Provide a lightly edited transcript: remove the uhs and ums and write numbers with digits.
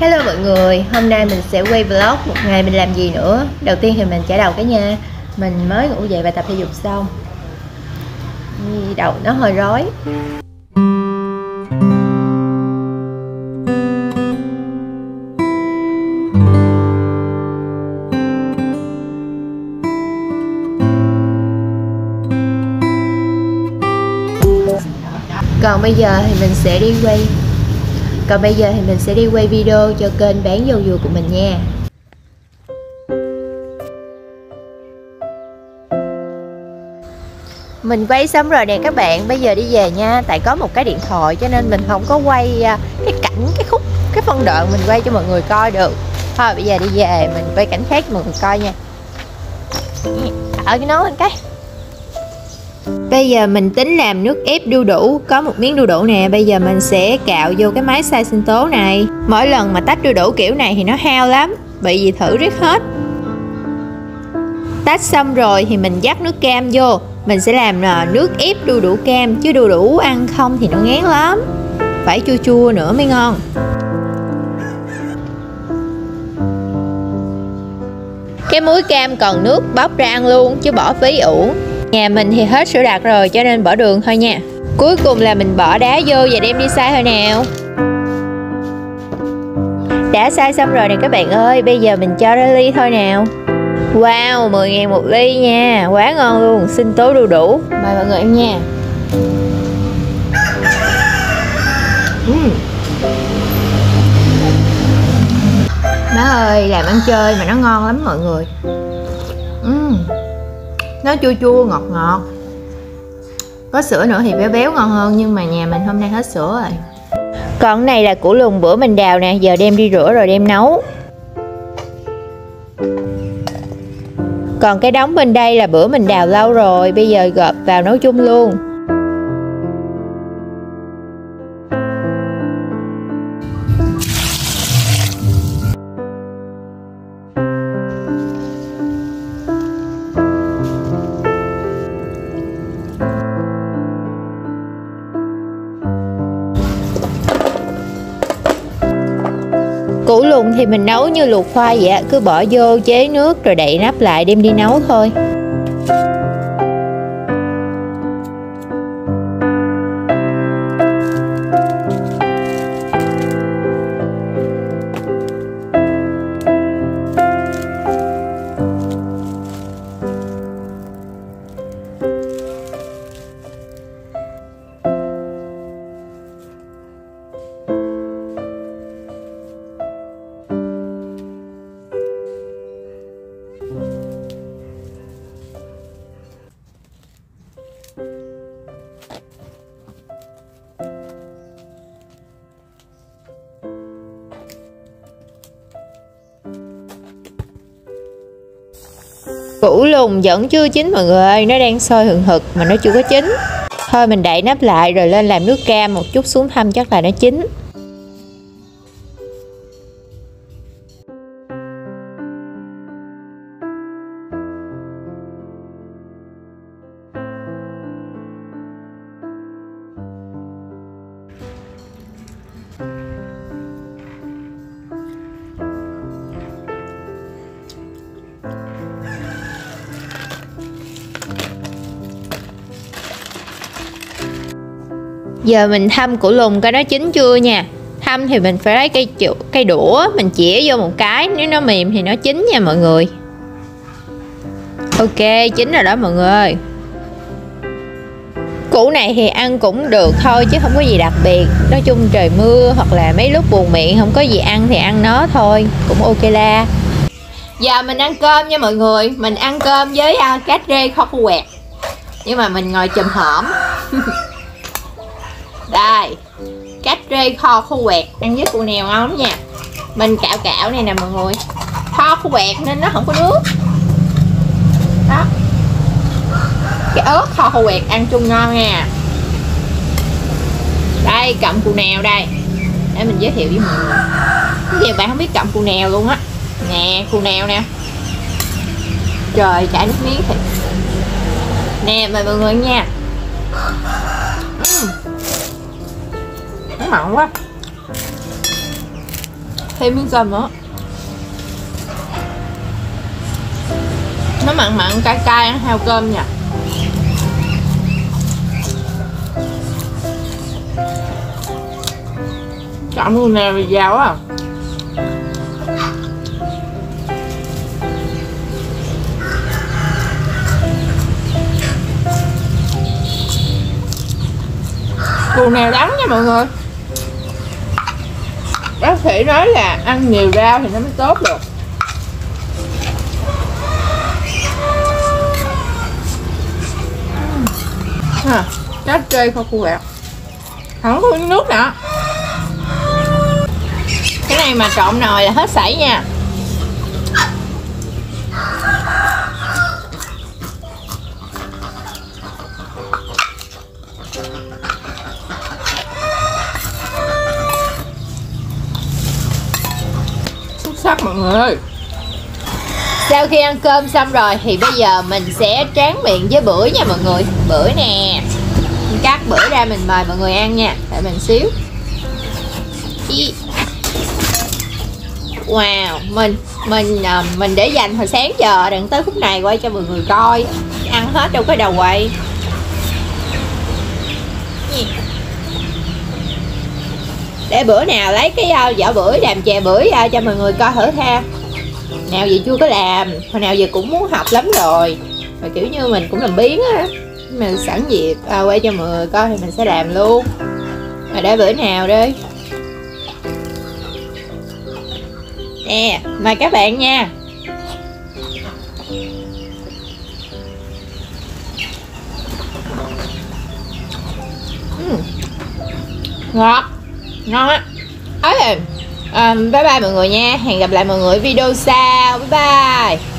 Hello mọi người, hôm nay mình sẽ quay vlog một ngày mình làm gì nữa. Đầu tiên thì mình chải đầu cái nha. Mình mới ngủ dậy và tập thể dục xong. Đầu nó hơi rối. Còn bây giờ thì mình sẽ đi quay video cho kênh bán dầu dừa của mình nha. Mình quay xong rồi nè các bạn, bây giờ đi về nha. Tại có một cái điện thoại cho nên mình không có quay cái cảnh, cái khúc, cái phân đoạn mình quay cho mọi người coi được. Thôi bây giờ đi về mình quay cảnh khác cho mọi người coi nha. Ở cái nấu anh cái. Bây giờ mình tính làm nước ép đu đủ. Có một miếng đu đủ nè, bây giờ mình sẽ cạo vô cái máy xay sinh tố này. Mỗi lần mà tách đu đủ kiểu này thì nó hao lắm, bị gì thử riết hết. Tách xong rồi thì mình dắt nước cam vô. Mình sẽ làm nước ép đu đủ cam, chứ đu đủ ăn không thì nó ngán lắm, phải chua chua nữa mới ngon. Cái muối cam còn nước bóp ra ăn luôn chứ bỏ phí uổng. Nhà mình thì hết sữa đặc rồi cho nên bỏ đường thôi nha. Cuối cùng là mình bỏ đá vô và đem đi xay thôi nào. Đã xay xong rồi nè các bạn ơi, bây giờ mình cho ra ly thôi nào. Wow, 10.000 một ly nha, quá ngon luôn, sinh tố đu đủ. Mời mọi người em nha. Má ơi, làm ăn chơi mà nó ngon lắm mọi người. Nó chua chua ngọt ngọt, có sữa nữa thì béo béo ngon hơn, nhưng mà nhà mình hôm nay hết sữa rồi. Còn này là củ lùn bữa mình đào nè, giờ đem đi rửa rồi đem nấu. Còn cái đống bên đây là bữa mình đào lâu rồi, bây giờ gộp vào nấu chung luôn. Củ lùn thì mình nấu như luộc khoai vậy, cứ bỏ vô chế nước rồi đậy nắp lại đem đi nấu thôi. Củ lùn vẫn chưa chín mọi người ơi, nó đang sôi hừng hực mà nó chưa có chín. Thôi mình đậy nắp lại rồi lên làm nước cam một chút xuống thăm chắc là nó chín. Giờ mình thăm củ lùn coi nó chín chưa nha. Thăm thì mình phải lấy cây đũa, mình chĩa vô một cái, nếu nó mềm thì nó chín nha mọi người. Ok, chín rồi đó mọi người ơi. Củ này thì ăn cũng được thôi chứ không có gì đặc biệt. Nói chung trời mưa hoặc là mấy lúc buồn miệng không có gì ăn thì ăn nó thôi, cũng ok la. Giờ mình ăn cơm nha mọi người. Mình ăn cơm với cá rê kho khô quẹt, nhưng mà mình ngồi chùm hổm. Đây, cá rê kho khô quẹt ăn với củ nèo ngon lắm nha. Mình cạo cạo này nè mọi người. Kho khô quẹt nên nó không có nước. Đó. Cái ớt kho khô quẹt ăn chung ngon nha. Đây, cọng củ nèo đây. Để mình giới thiệu với mọi người. Nhiều bạn không biết cọng củ nèo luôn á. Nè, củ nèo nè. Trời, chảy nước miếng thiệt. Nè, mời mọi người nha. Mặn quá. thêm dầm nữa. Nó mặn mặn cay cay, ăn heo cơm nha. Chọn luôn nè, vì giàu á. Cù nào đắng nha mọi người. Bác sĩ nói là ăn nhiều rau thì nó mới tốt được. À, cá trê kho cua bẹo. Không có nước nữa. Cái này mà trộn nồi là hết sảy nha. Sắc mọi người ơi. Sau khi ăn cơm xong rồi thì bây giờ mình sẽ tráng miệng với bưởi nha mọi người. Bưởi nè, mình cắt bưởi ra mình mời mọi người ăn nha. Để mình xíu. Wow, mình để dành hồi sáng giờ, đừng tới khúc này quay cho mọi người coi. Ăn hết đâu có đầu quay. Để bữa nào lấy cái vỏ bưởi làm chè bưởi cho mọi người coi thử ha. Nào gì chưa có làm, hồi nào giờ cũng muốn học lắm rồi. Mà kiểu như mình cũng làm biếng á, mình sẵn dịp quay cho mọi người coi thì mình sẽ làm luôn. Mà để bữa nào đi. Nè, mời các bạn nha. Ngọt, ngon á. Bye bye mọi người nha. Hẹn gặp lại mọi người video sau. Bye bye.